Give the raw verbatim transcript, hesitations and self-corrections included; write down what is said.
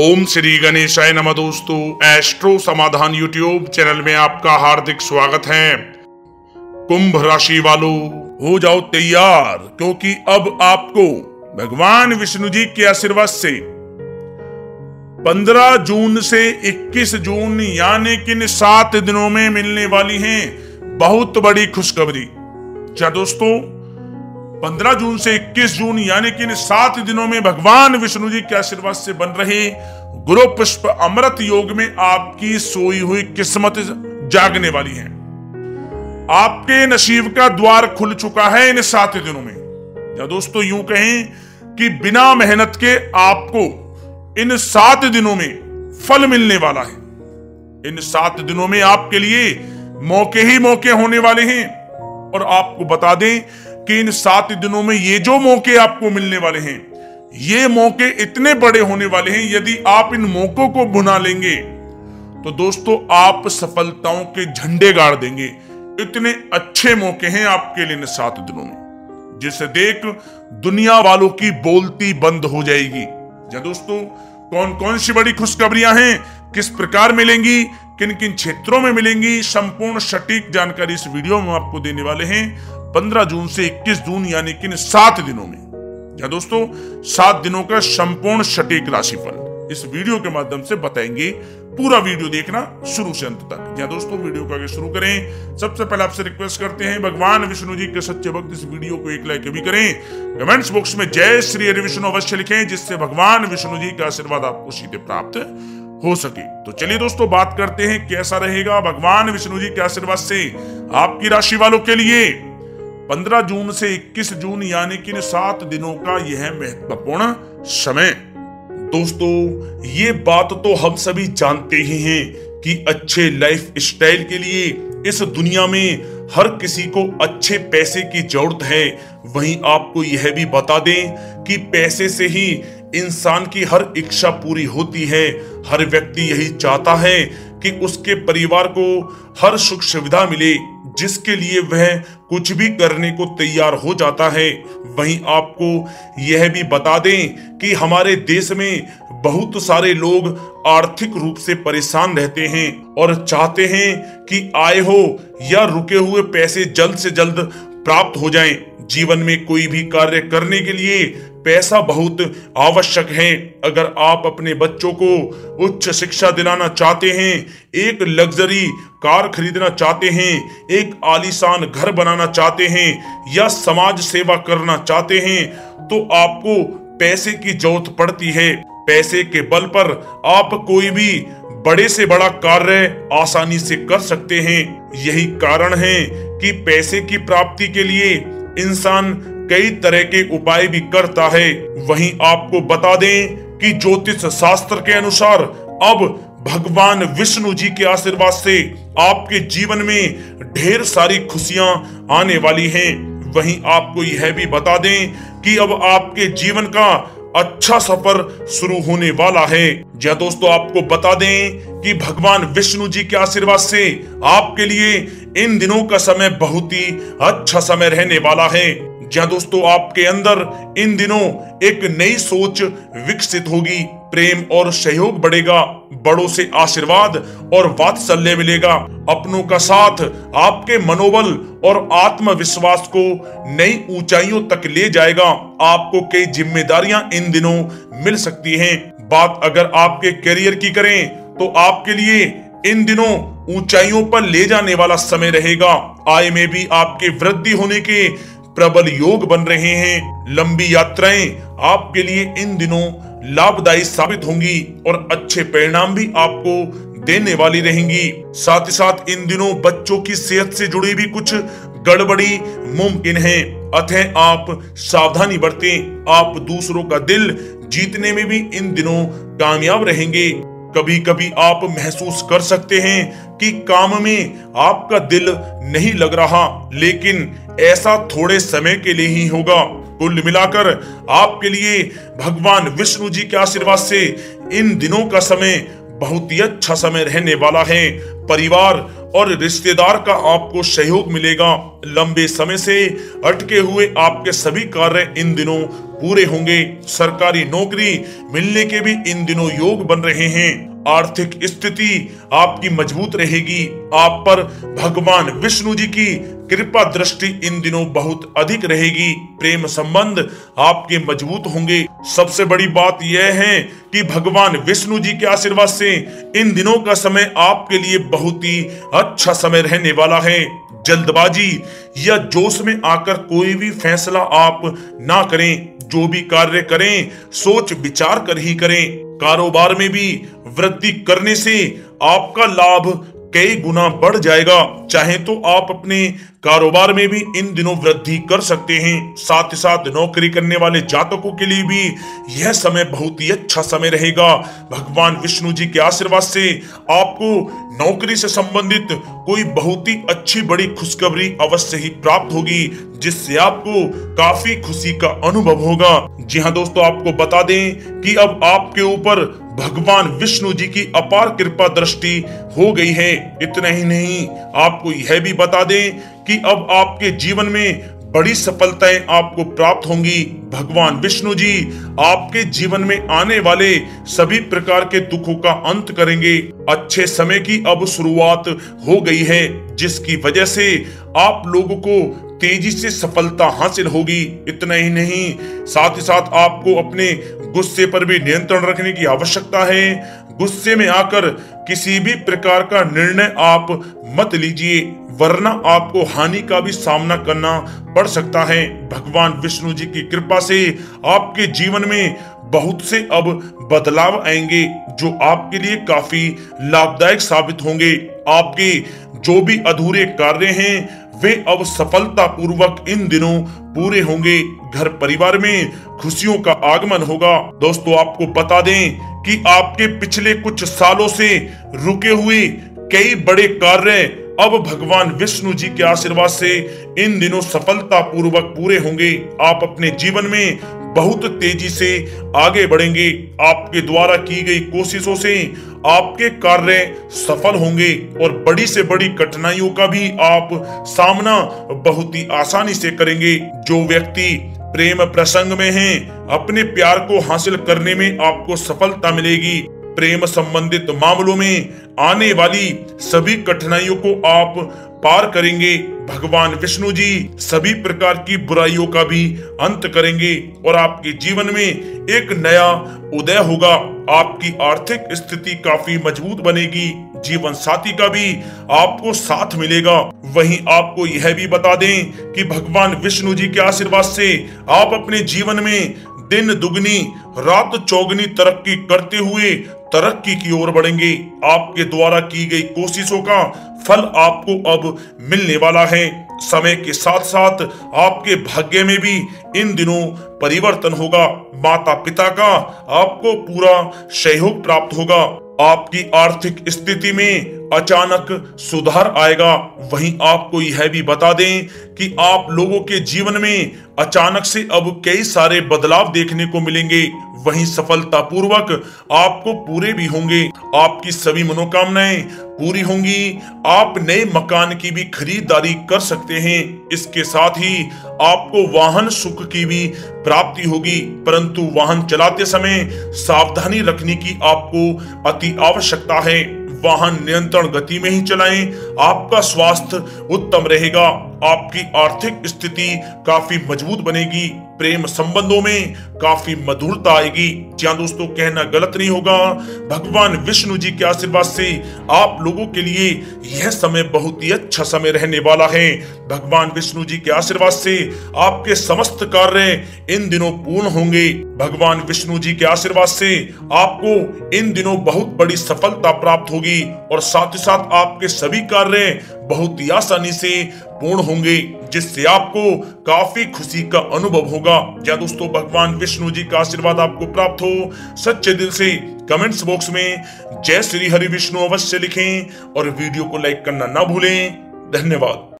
ओम श्री गणेशाय नमः। दोस्तों, एस्ट्रो समाधान यूट्यूब चैनल में आपका हार्दिक स्वागत है। कुंभ राशि वालों, हो जाओ तैयार, क्योंकि अब आपको भगवान विष्णु जी के आशीर्वाद से पंद्रह जून से इक्कीस जून यानी कि इन सात दिनों में मिलने वाली हैं बहुत बड़ी खुशखबरी। क्या दोस्तों, पंद्रह जून से इक्कीस जून यानी कि इन सात दिनों में भगवान विष्णु जी के आशीर्वाद से बन रहे गुरु पुष्प अमृत योग में आपकी सोई हुई किस्मत जागने वाली है। आपके नसीब का द्वार खुल चुका है इन सात दिनों में। या दोस्तों यूं कहें कि बिना मेहनत के आपको इन सात दिनों में फल मिलने वाला है। इन सात दिनों में आपके लिए मौके ही मौके होने वाले हैं। और आपको बता दें कि इन सात दिनों में ये जो मौके आपको मिलने वाले हैं, ये मौके इतने बड़े होने वाले हैं, यदि आप इन मौकों को भुना लेंगे तो दोस्तों आप सफलताओं के झंडे गाड़ देंगे। इतने अच्छे मौके हैं आपके लिए इन सात दिनों में, जिसे देख दुनिया वालों की बोलती बंद हो जाएगी। या दोस्तों, कौन कौन सी बड़ी खुशखबरियां हैं, किस प्रकार मिलेंगी, किन किन क्षेत्रों में मिलेंगी, संपूर्ण सटीक जानकारी इस वीडियो में आपको देने वाले हैं पंद्रह जून से इक्कीस जून यानी कि सात दिनों में। या दोस्तों, सात दिनों का संपूर्ण सटीक राशिफल इस वीडियो के माध्यम से बताएंगे। पूरा वीडियो देखना शुरू से अंत तक। या दोस्तों, वीडियो को आगे शुरू करें, सबसे पहले आपसे रिक्वेस्ट करते हैं, भगवान विष्णु जी के सच्चे भक्त इस वीडियो को एक लाइक भी करें। कमेंट्स बॉक्स में जय श्री हरि विष्णु अवश्य लिखें, जिससे भगवान विष्णु जी का आशीर्वाद आपको सीधे प्राप्त हो सके। तो चलिए दोस्तों, बात करते हैं कैसा रहेगा भगवान विष्णु जी के आशीर्वाद से आपकी राशि वालों के लिए पंद्रह जून से इक्कीस जून यानी कि इन सात दिनों का यह महत्वपूर्ण समय। दोस्तों, ये बात तो हम सभी जानते ही हैं कि अच्छे लाइफ स्टाइल के लिए इस दुनिया में हर किसी को अच्छे पैसे की जरूरत है। वहीं आपको यह भी बता दें कि पैसे से ही इंसान की हर इच्छा पूरी होती है। हर व्यक्ति यही चाहता है कि उसके परिवार को हर सुख सुविधा मिले, जिसके लिए वह कुछ भी करने को तैयार हो जाता है। वहीं आपको यह भी बता दें कि हमारे देश में बहुत सारे लोग आर्थिक रूप से परेशान रहते हैं और चाहते हैं कि आय हो या रुके हुए पैसे जल्द से जल्द प्राप्त हो जाएं। जीवन में कोई भी कार्य करने के लिए पैसा बहुत आवश्यक है। अगर आप अपने बच्चों को उच्च शिक्षा दिलाना चाहते हैं, एक लग्जरी कार खरीदना चाहते हैं, एक आलीशान घर बनाना चाहते हैं या समाज सेवा करना चाहते हैं, तो आपको पैसे की जरूरत पड़ती है। पैसे के बल पर आप कोई भी बड़े से बड़ा कार्य आसानी से कर सकते हैं। यही कारण है कि पैसे की प्राप्ति के लिए इंसान कई तरह के उपाय भी करता है। वहीं आपको बता दें कि ज्योतिष शास्त्र के अनुसार अब भगवान विष्णु जी के आशीर्वाद से आपके जीवन में ढेर सारी खुशियां आने वाली हैं। वहीं आपको यह भी बता दें कि अब आपके जीवन का अच्छा सफर शुरू होने वाला है। या दोस्तों, आपको बता दें कि भगवान विष्णु जी के आशीर्वाद से आपके लिए इन दिनों का समय बहुत ही अच्छा समय रहने वाला है। या दोस्तों, आपके अंदर इन दिनों एक नई सोच विकसित होगी। प्रेम और सहयोग बढ़ेगा, बड़ों से आशीर्वाद और वात्सल्य मिलेगा। अपनों का साथ आपके मनोबल और आत्मविश्वास को नई ऊंचाइयों तक ले जाएगा। आपको कई जिम्मेदारियां इन दिनों मिल सकती हैं। बात अगर आपके करियर की करें तो आपके लिए इन दिनों ऊंचाइयों पर ले जाने वाला समय रहेगा। आय में भी आपके वृद्धि होने के प्रबल योग बन रहे हैं। लंबी यात्राएं आपके लिए इन दिनों लाभदायी साबित होंगी और अच्छे परिणाम भी आपको देने वाली रहेंगी। साथ ही साथ इन दिनों बच्चों की सेहत से जुड़ी भी कुछ गड़बड़ी मुमकिन है, अतः आप सावधानी बरतें। आप दूसरों का दिल जीतने में भी इन दिनों कामयाब रहेंगे। कभी कभी आप महसूस कर सकते हैं कि काम में आपका दिल नहीं लग रहा, लेकिन ऐसा थोड़े समय के लिए ही होगा। कुल मिलाकर आपके लिए भगवान विष्णु जी के आशीर्वाद से इन दिनों का समय बहुत ही अच्छा समय रहने वाला है। परिवार और रिश्तेदार का आपको सहयोग मिलेगा। लंबे समय से अटके हुए आपके सभी कार्य इन दिनों पूरे होंगे। सरकारी नौकरी मिलने के भी इन दिनों योग बन रहे हैं। आर्थिक स्थिति आपकी मजबूत रहेगी। आप पर भगवान विष्णु जी की कृपा दृष्टि इन दिनों बहुत अधिक रहेगी। प्रेम संबंध आपके मजबूत होंगे। सबसे बड़ी बात यह है कि भगवान विष्णु जी के आशीर्वाद से इन दिनों का समय आपके लिए बहुत ही अच्छा समय रहने वाला है। जल्दबाजी या जोश में आकर कोई भी फैसला आप ना करें। जो भी कार्य करें सोच विचार कर ही करें। कारोबार में भी वृद्धि करने से आपका लाभ कई गुना बढ़ जाएगा। चाहे तो आप अपने कारोबार में भी इन दिनों वृद्धि कर सकते हैं। साथ ही साथ नौकरी करने वाले जातकों के लिए भी यह समय बहुत ही अच्छा समय रहेगा। भगवान विष्णु जी के आशीर्वाद से आपको नौकरी से संबंधित कोई बहुत ही अच्छी बड़ी खुशखबरी अवश्य ही प्राप्त होगी, जिससे आपको काफी खुशी का अनुभव होगा। जी हाँ दोस्तों, आपको बता दें कि अब आपके ऊपर भगवान विष्णु जी की अपार कृपा दृष्टि हो गई है। इतना ही नहीं, आपको यह भी बता दें कि अब आपके जीवन में बड़ी सफलताएं आपको प्राप्त होंगी। भगवान विष्णु जी आपके जीवन में आने वाले सभी प्रकार के दुखों का अंत करेंगे। अच्छे समय की अब शुरुआत हो गई है, जिसकी वजह से आप लोगों को तेजी से सफलता हासिल होगी। इतना ही नहीं, साथ ही साथ आपको अपने गुस्से पर भी नियंत्रण रखने की आवश्यकता है। गुस्से में आकर किसी भी प्रकार का निर्णय आप मत लीजिए, वरना आपको हानि का भी सामना करना पड़ सकता है। भगवान विष्णु जी की कृपा से आपके जीवन में बहुत से अब बदलाव आएंगे, जो आपके लिए काफी लाभदायक साबित होंगे। आपके जो भी अधूरे कार्य हैं वे अब सफलतापूर्वक इन दिनों पूरे होंगे। घर परिवार में खुशियों का आगमन होगा। दोस्तों, आपको बता दें कि आपके पिछले कुछ सालों से रुके हुए कई बड़े कार्य अब भगवान विष्णु जी के आशीर्वाद से इन दिनों सफलतापूर्वक पूरे होंगे। आप अपने जीवन में बहुत तेजी से आगे बढ़ेंगे। आपके द्वारा की गई कोशिशों से आपके कार्य सफल होंगे और बड़ी से बड़ी कठिनाइयों का भी आप सामना बहुत ही आसानी से करेंगे। जो व्यक्ति प्रेम प्रसंग में हैं, अपने प्यार को हासिल करने में आपको सफलता मिलेगी। प्रेम संबंधित मामलों में आने वाली सभी कठिनाइयों को आप पार करेंगे। भगवान विष्णु जी सभी प्रकार की बुराइयों का भी अंत करेंगे और आपके जीवन में एक नया उदय होगा। आपकी आर्थिक स्थिति काफी मजबूत बनेगी। जीवन साथी का भी आपको साथ मिलेगा। वहीं आपको यह भी बता दें कि भगवान विष्णु जी के आशीर्वाद से आप अपने जीवन में दिन दुगनी रात चौगनी तरक्की करते हुए तरक्की की ओर बढ़ेंगे। आपके द्वारा की गई कोशिशों का फल आपको अब मिलने वाला है। समय के साथ साथ आपके भाग्य में भी इन दिनों परिवर्तन होगा। माता पिता का आपको पूरा सहयोग प्राप्त होगा। आपकी आर्थिक स्थिति में अचानक सुधार आएगा। वहीं आपको यह भी बता दें कि आप लोगों के जीवन में अचानक से अब कई सारे बदलाव देखने को मिलेंगे। वहीं सफलतापूर्वक आपको पूरे भी होंगे। आपकी सभी मनोकामनाएं पूरी होंगी। आप नए मकान की भी खरीदारी कर सकते हैं। इसके साथ ही आपको वाहन सुख की भी प्राप्ति होगी, परंतु वाहन चलाते समय सावधानी रखने की आपको अति आवश्यकता है। वाहन नियंत्रण गति में ही चलाएं। आपका स्वास्थ्य उत्तम रहेगा। आपकी आर्थिक स्थिति काफी मजबूत बनेगी। प्रेम संबंधों में काफी मधुरता आएगी। क्या दोस्तों, कहना गलत नहीं होगा, भगवान विष्णु जी के आशीर्वाद से आप लोगों के लिए यह समय बहुत ही अच्छा समय रहने वाला है। भगवान विष्णु जी के आशीर्वाद से आपके समस्त कार्य इन दिनों पूर्ण होंगे। भगवान विष्णु जी के आशीर्वाद से आपको इन दिनों बहुत बड़ी सफलता प्राप्त होगी और साथ ही साथ आपके सभी कार्य बहुत ही आसानी से पूर्ण होंगे, जिससे आपको काफी खुशी का अनुभव होगा। क्या दोस्तों, भगवान विष्णु जी का आशीर्वाद आपको प्राप्त हो। सच्चे दिल से कमेंट्स बॉक्स में जय श्री हरि विष्णु अवश्य लिखें और वीडियो को लाइक करना ना भूलें। धन्यवाद।